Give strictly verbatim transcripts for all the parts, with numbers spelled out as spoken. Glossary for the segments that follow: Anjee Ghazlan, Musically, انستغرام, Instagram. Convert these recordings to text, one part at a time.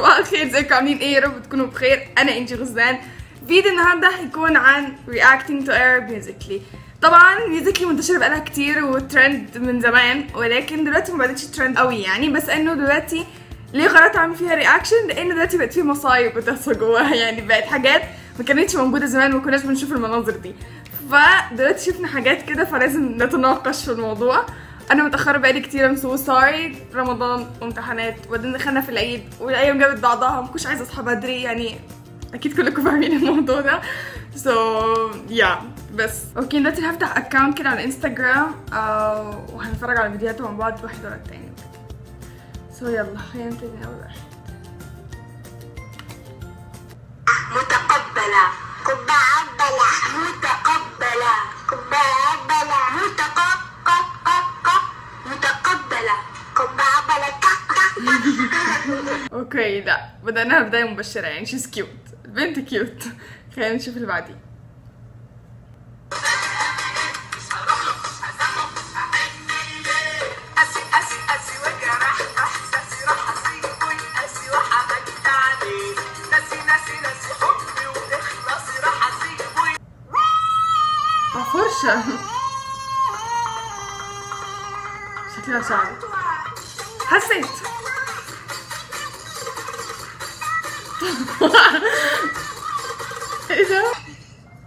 صباح الخير، ازيكم عاملين ايه؟ يا رب تكونوا بخير. انا انجي غزلان. فيديو النهارده هيكون عن reacting to Air Musically. طبعا Musically منتشر بقالها كتير وترند من زمان، ولكن دلوقتي مبقتش ترند قوي يعني، بس انه دلوقتي ليه قررت اعمل فيها رياكشن؟ لان دلوقتي بقت فيه مصايب بتحصل جواها، يعني بقت حاجات ما كانتش موجوده زمان، ما كناش بنشوف المناظر دي. فدلوقتي شفنا حاجات كده، فلازم نتناقش في الموضوع. انا متاخره بقالي كتير، ام سو سوري، رمضان وامتحانات وبعدين دخلنا في العيد والايام جابت بعضها، ما كنتش عايزه اصحى بدري يعني، اكيد كلكم فاهمين الموضوع ده. سو so, يا yeah. بس اوكي دلوقتي هفتح اكونت كده على انستغرام وهنتفرج على فيديوهات مع بعض واحد ورا التاني. سو so, يلا خلينا نبتدي من اول واحد. متقبله متقبله متقبله متقبله متقبله اوكي لا بدأناها بداية مبشرة يعني، شيز كيوت، البنت كيوت. خلينا نشوف اللي بعديه. فرشة شكلها شعر، حسيت ايه ده؟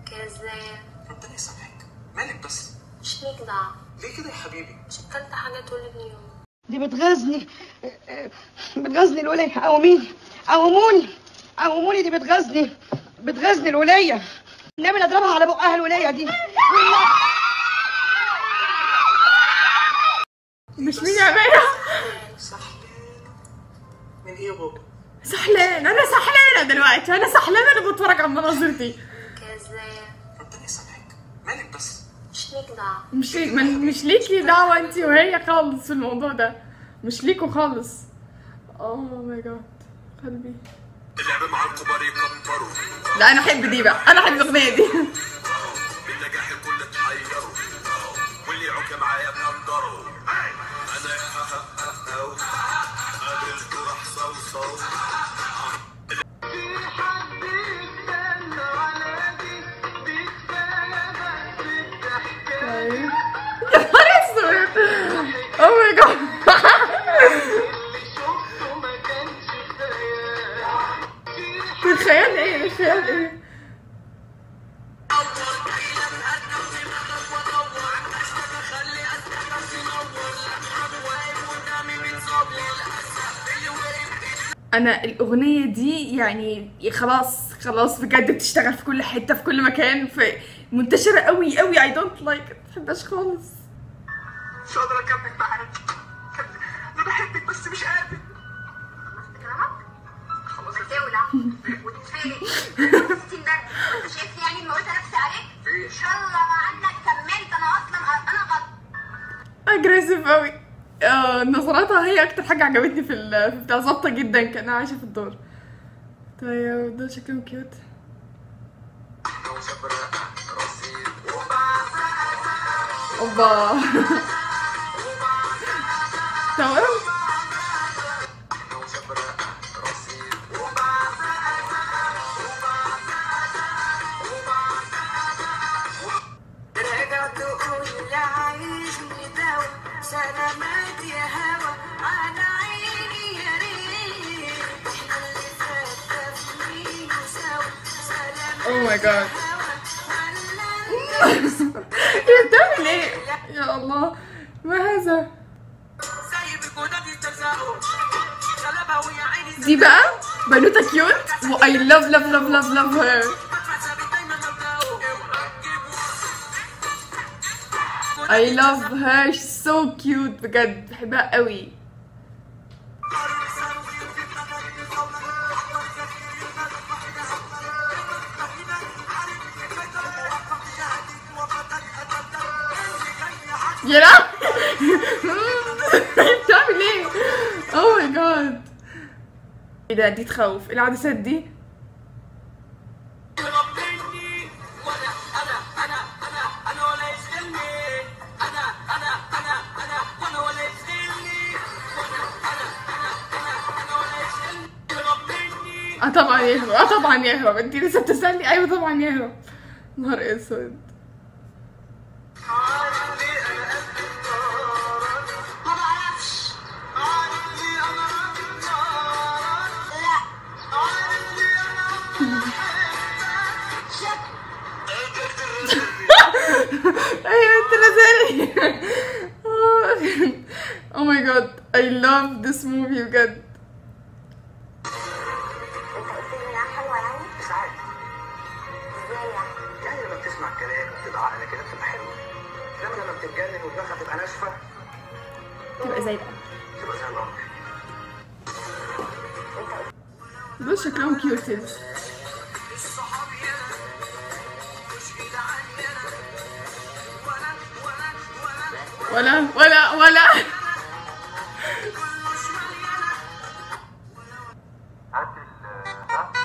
كذاب، ربنا يسامحك. مالك بس؟ مش ليك دعوة. ليه كده يا حبيبي؟ مش اكلت حاجة طول اليوم. دي بتغزني بتغزني الولية. قوميني قوموني قوموني، دي بتغزني بتغزني الولية، النبي اللي اضربها على بقها الولية دي. مش مين عملها؟ صحيح من ايه يا بابا؟ سحلانة، أنا سحلانة دلوقتي، أنا سحلانة اللي بتفرج على المناظر دي. كذاب، ربنا يسامحك. مالك بس؟ مش ليك دعوة. مش ليك مش ليكي دعوة أنت وهي خالص في الموضوع ده. مش ليكوا خالص. أوه ماي جاد، قلبي. اللعبة مع الكبار يكبروا. لا أنا أحب دي بقى، أنا أحب الأغنية دي. بالنجاح الكل اتحيروا، واللي يعك معايا بنقدروا. أنا قابلت راح صوصو. تتخيل ايه؟ تتخيل ايه؟ انا الاغنية دي يعني خلاص خلاص بجد بتشتغل في كل حتة في كل مكان، في منتشرة قوي قوي. I don't like it، مبحبهاش خالص. مش قادرة اكمل معاك، انا بحبك بس مش قادر. وتتفلت وتستين درجة، وانت شايفني يعني موتة نفسي عليك؟ ان شاء الله ما عندك كملت، انا اصلا انا غلط. اجريسيف قوي. اه نظراتها هي اكتر حاجة عجبتني في بتاع، ظابطة جدا كأنها عايشة في الدور. طيب دول شكلهم كيوت. اوبا تمام. Oh my god. يا بتعمل ايه؟ يا الله ما هذا؟ دي بقى بنوتة كيوت و I love love love love love her. I love her, she's so cute بجد، بحبها قوي. يا لهوي بتعمل ايه؟ اوه ماي جاد ايه ده؟ دي تخوف، العدسات دي. اه طبعا يهرب، اه طبعا يهرب، انتي لسه بتسألني؟ ايوه طبعا يهرب. نهار اسود. ايوه انت لازالي. Oh my god, I love this movie بجد. تبقى زي القمر. تبقى زي القمر. دول شكلهم كيوتيز. ولا ولا ولا هات ال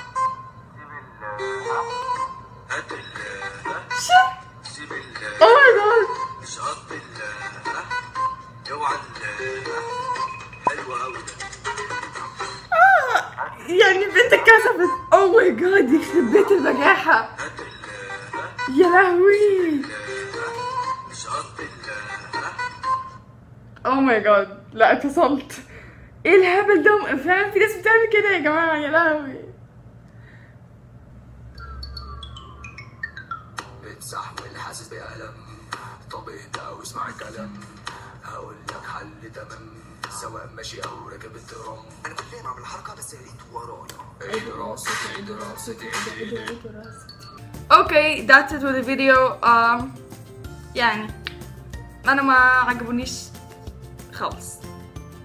يعني بنت اتكسفت. اوه ماي جاد يخرب بيت البجاحه يا لهوي. اوه ماي جاد لا اتصلت. ايه الهبل ده فعلا؟ في ناس بتعمل كده يا جماعه يا لهوي. اتسحب حاسس بألم طبيعي او اسمع الكلام هقول لك حل تمام سواء ماشي او راكب الترام. انا كل ما اعمل الحركه بس يا ريت ورايا. عيد راسك عيد راسك عيد عيد راسك. اوكي that's it with the video. um, يعني انا ما عجبونيش خالص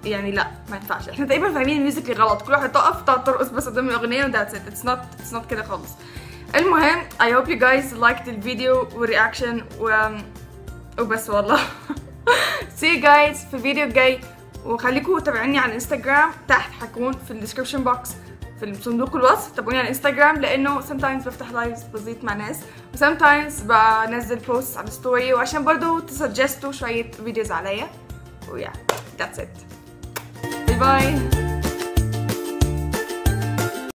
يعني. لا ما ينفعش، احنا تقريبا فاهمين الميوزك غلط، كل واحد تقف تقعد ترقص بس قدام الاغنيه وذاتس ات. اتس نوت اتس نوت كده خالص. المهم I hope you guys liked the video والرياكشن و وبس والله. See you guys في الفيديو الجاي، وخليكم تابعوني على الانستجرام تحت هكون في الديسكربشن بوكس في صندوق الوصف. تابعوني على الانستجرام لانه sometimes بفتح لايفز بزيط مع ناس و sometimes بنزل بوست على ستوري، وعشان برضو تسجستوا شوية فيديوز عليا. ويا that's it. باي باي.